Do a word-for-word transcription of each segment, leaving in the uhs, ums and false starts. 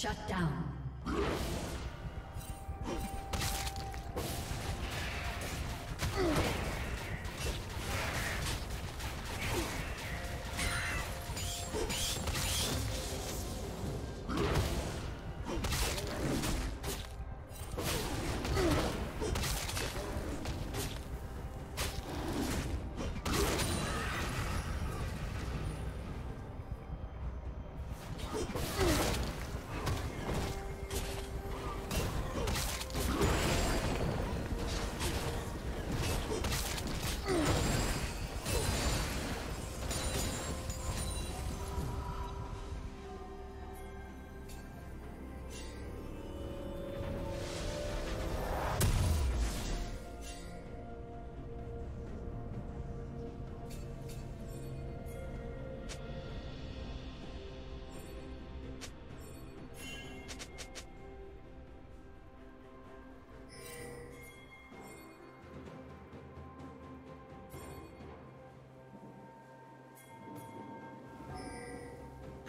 Shut down.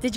Did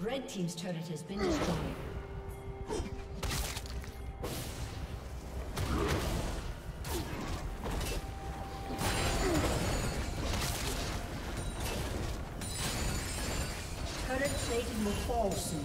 Red team's turret has been destroyed. plating will fall soon.